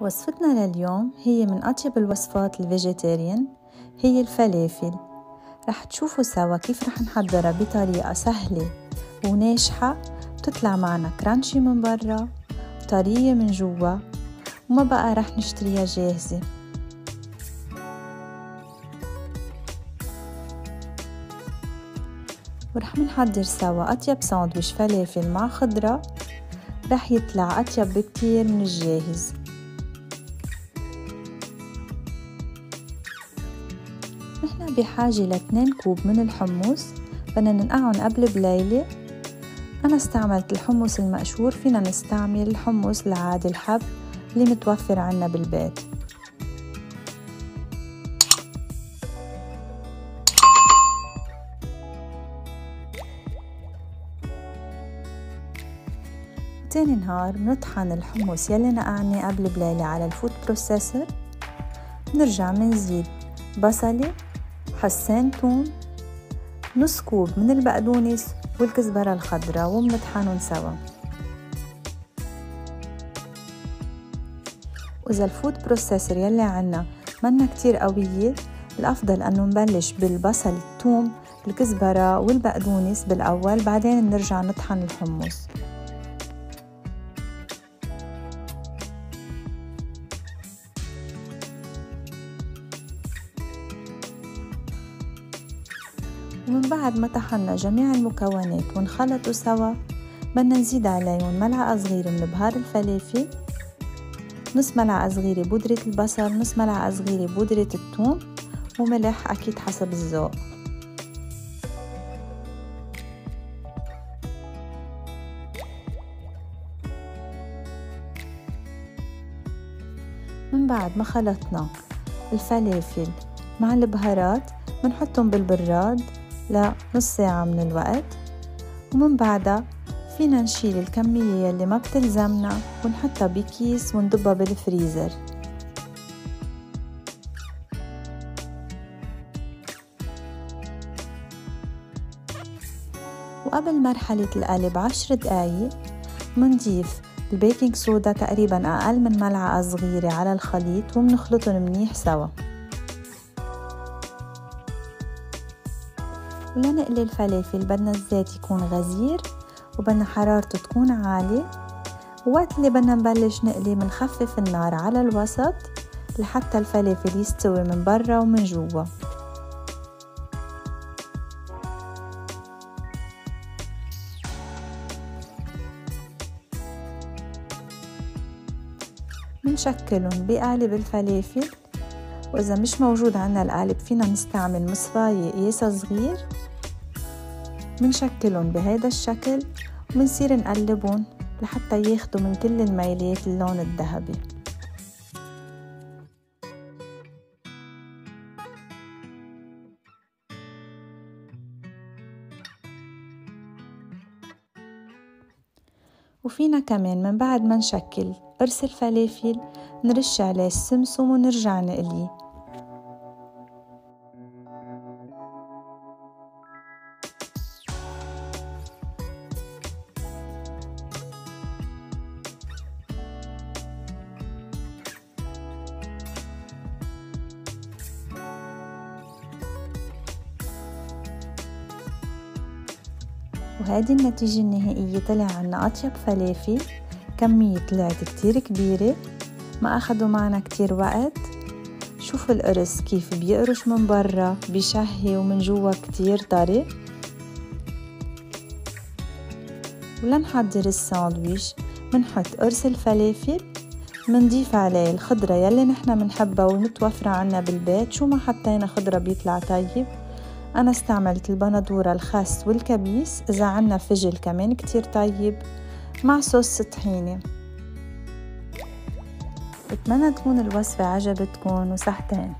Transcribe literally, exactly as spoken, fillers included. وصفتنا لليوم هي من أطيب الوصفات الفيجيتيريان، هي الفلافل. رح تشوفوا سوا كيف رح نحضرها بطريقة سهلة وناجحة، تطلع معنا كرانشي من برا وطرية من جوا، وما بقى رح نشتريها جاهزة. ورح منحضر سوا أطيب ساندويش فلافل مع خضرة، رح يطلع أطيب بكتير من الجاهز. نحن بحاجة لاتنين كوب من الحمص، بدنا ننقعهم قبل بليلة. أنا استعملت الحمص المقشور، فينا نستعمل الحمص العادي الحب اللي متوفر عنا بالبيت. تاني نهار بنطحن الحمص يلي نقعناه قبل بليلة على الفود بروسيسر. بنرجع منزيد بصلة، حسين توم، نص كوب من البقدونس والكزبرة الخضراء، وبنطحنهم سوا. وإذا الفود بروسيسر يلي عنا منا كتير قوية، الأفضل أنه نبلش بالبصل، التوم، الكزبرة والبقدونس بالأول، بعدين نرجع نطحن الحمص. ومن بعد ما طحنا جميع المكونات ونخلطوا سوا، بدنا نزيد عليهم ملعقة صغيرة من بهار الفلافل، نص ملعقة صغيرة بودرة البصل، نص ملعقة صغيرة بودرة الثوم، وملح أكيد حسب الذوق. من بعد ما خلطنا الفلافل مع البهارات، بنحطهم بالبراد لنص ساعة من الوقت، ومن بعدها فينا نشيل الكمية يلي ما بتلزمنا ونحطها بكيس ونضبها بالفريزر. وقبل مرحلة القلب عشر دقايق منضيف البيكنج صودا، تقريبا أقل من ملعقة صغيرة على الخليط، ومنخلطهم منيح سوا. ولنقلي الفلافل بدنا الزيت يكون غزير، وبدنا حرارته تكون عالية. وقت اللي بدنا نبلش نقلي بنخفف النار على الوسط لحتى الفلافل يستوي من برا ومن جوا. بنشكلهم بقالب الفلافل، وإذا مش موجود عنا القالب فينا نستعمل مصفاية قياس صغير. منشكلهم بهذا الشكل ومنصير نقلبهم لحتى ياخدوا من كل الميلات اللون الذهبي. وفينا كمان من بعد ما نشكل قرص الفلافل نرش عليه السمسم ونرجع نقليه. وهذه النتيجة النهائية، طلع عنا أطيب فلافل، كمية طلعت كتير كبيرة، ما أخدوا معنا كتير وقت. شوفوا القرص كيف بيقرش من برا بيشهي ومن جوا كتير طري. ولنحضر الساندويش منحط قرص الفلافل، منضيف عليه الخضرة يلي نحنا منحبها ومتوفرة عنا بالبيت، شو ما حطينا خضرة بيطلع طيب. أنا استعملت البندورة، الخس والكبيس، إذا عنا فجل كمان كتير طيب، مع صوص طحينة. بتمنى تكون الوصفة عجبتكن وصحتين.